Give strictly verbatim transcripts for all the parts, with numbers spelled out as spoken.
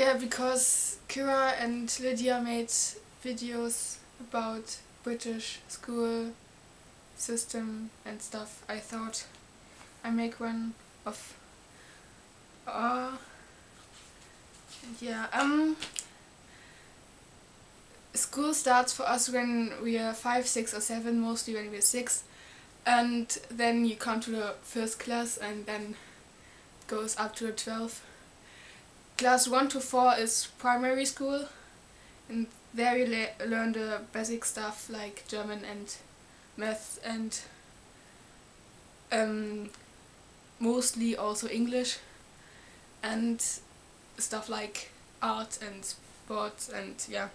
Yeah, because Kyra and Lydia made videos about British school system and stuff. I thought I make one of uh yeah um school starts for us when we are five, six or seven, mostly when we're six, and then you come to the first class and then it goes up to the twelfth. Class one to four is primary school, and there you le learn the basic stuff like German and math and um, mostly also English and stuff like art and sports and yeah.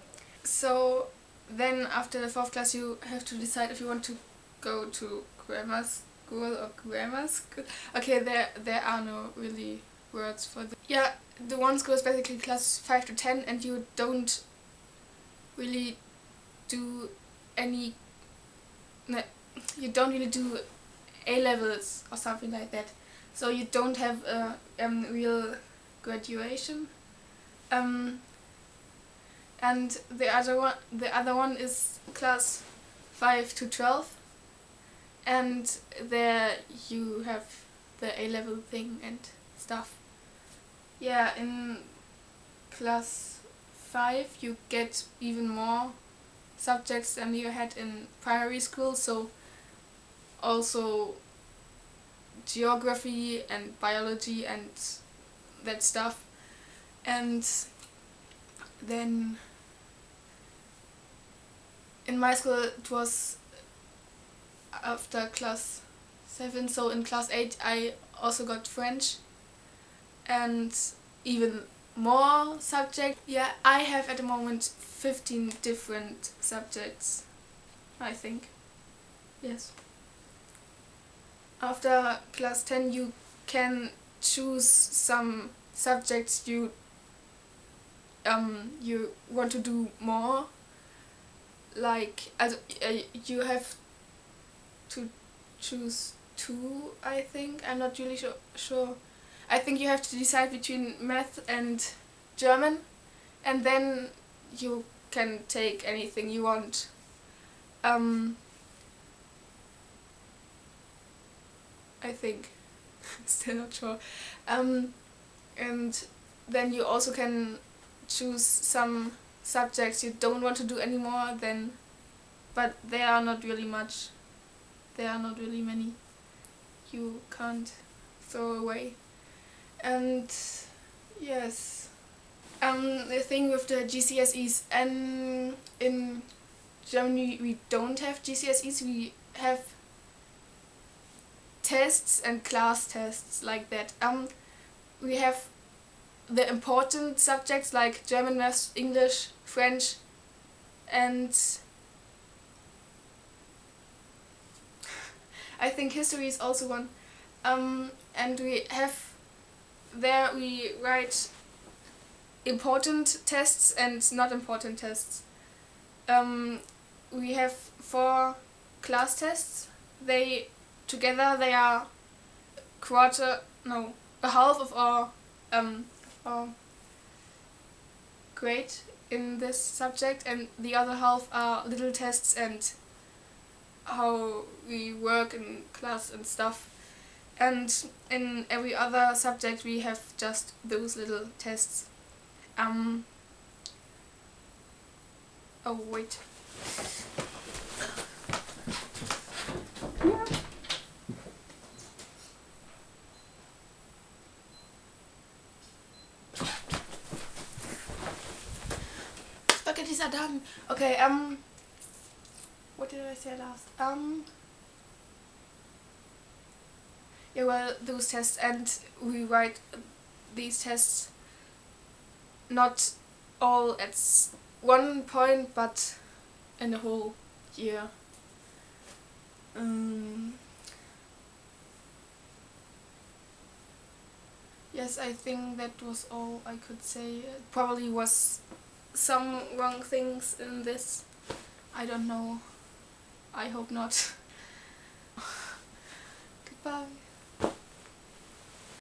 So then after the fourth class you have to decide if you want to go to grammar school or grammar school. Okay, there there are no really words for the yeah. The one school is basically class five to ten, and you don't really do any. You don't really do A levels or something like that. So you don't have a um, real graduation. Um, and the other one, the other one is class five to twelve, and there you have the A level thing and stuff. Yeah, in class five you get even more subjects than you had in primary school, so also geography and biology and that stuff. And then in my school it was after class seven, so in class eight I also got French and even more subjects. Yeah, I have at the moment fifteen different subjects, I think. Yes. After class ten you can choose some subjects you um you want to do more, like as uh, you have to choose two, I think. I'm not really sure sure. I think you have to decide between math and German, and then you can take anything you want. Um, I think. Still not sure. Um, and then you also can choose some subjects you don't want to do anymore, then, but there are not really much. There are not really many you can't throw away. And yes, um, the thing with the G C S Es, and um, in Germany we don't have G C S Es, we have tests and class tests like that. Um, we have the important subjects like German, maths, English, French, and I think history is also one. Um, and we have there we write important tests and not important tests. Um, we have four class tests. They together they are quarter no a half of our um our grade in this subject, and the other half are little tests and how we work in class and stuff. And in every other subject we have just those little tests. Um, oh wait. Spaghetti's are done. Okay, um what did I say last? Um Yeah, well, those tests, and we write these tests not all at one point, but in the whole year. Um, yes, I think that was all I could say. It probably was some wrong things in this. I don't know. I hope not. Goodbye.